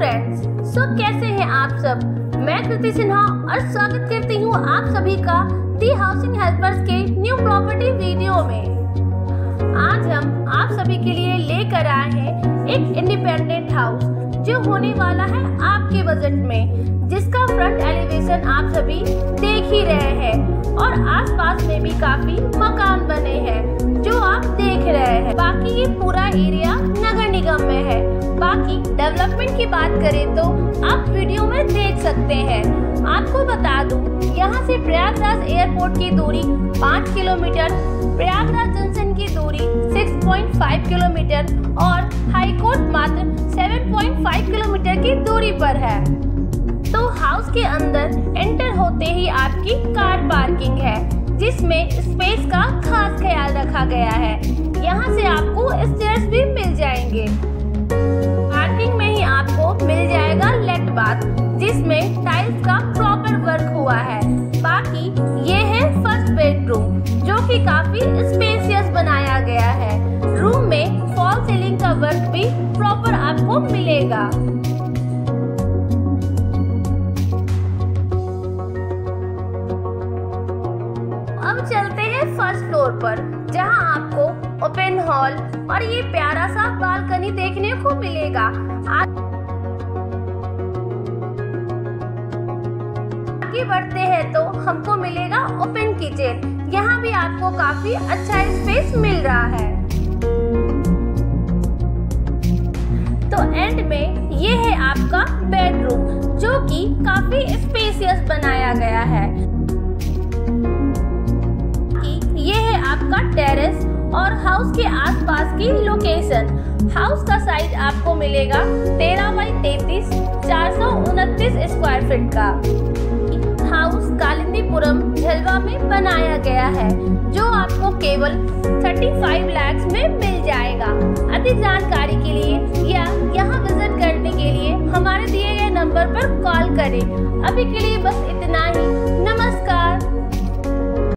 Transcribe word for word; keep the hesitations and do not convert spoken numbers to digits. Friends, सो कैसे हैं आप सब। मैं प्रीति सिन्हा और स्वागत करती हूँ आप सभी का दी हाउसिंग हेल्पर्स के न्यू प्रॉपर्टी वीडियो में। आज हम आप सभी के लिए लेकर आए हैं एक इंडिपेंडेंट हाउस जो होने वाला है आपके बजट में, जिसका फ्रंट एलिवेशन आप सभी देख ही रहे हैं और आसपास में भी काफी मकान बने हैं जो आप देख रहे हैं। बाकी ये पूरा एरिया नगर निगम में है। बाकी डेवलपमेंट की बात करें तो आप वीडियो में देख सकते हैं। आपको बता दूं, यहाँ से प्रयागराज एयरपोर्ट की दूरी पाँच किलोमीटर, प्रयागराज जंक्शन की दूरी छह पॉइंट पाँच किलोमीटर और हाई कोर्ट मात्र सात पॉइंट पाँच किलोमीटर की दूरी पर है। तो हाउस के अंदर एंटर होते ही आपकी कार पार्किंग है, जिसमें स्पेस का खास ख्याल रखा गया है। यहाँ से आपको स्टेयर्स भी मिल जाएंगे। पार्किंग में ही आपको मिल जाएगा लेट बाथ, जिसमें टाइल्स का प्रॉपर वर्क हुआ है। बाकी ये है फर्स्ट बेडरूम, जो कि काफी स्पेशियस बनाया गया है। रूम में फॉल सीलिंग का वर्क भी प्रॉपर आपको मिलेगा। अब चलते हैं फर्स्ट फ्लोर पर, जहां आपको ओपन हॉल और ये प्यारा सा बालकनी देखने को मिलेगा। आगे बढ़ते हैं तो हमको मिलेगा ओपन किचन। यहां भी आपको काफी अच्छा स्पेस मिल रहा है। तो एंड में ये है आपका बेडरूम, जो कि काफी स्पेशियस बनाया गया है। आपका टेरेस और हाउस के आसपास की लोकेशन। हाउस का साइज आपको मिलेगा तेरह बाई तैंतीस, चार सौ उनतीस स्क्वायर फीट का। हाउस कालिंदीपुरम झलवा में बनाया गया है, जो आपको केवल पैंतीस लाख में मिल जाएगा। अधिक जानकारी के लिए या यहाँ विजिट करने के लिए हमारे दिए गए नंबर पर कॉल करें। अभी के लिए बस इतना ही।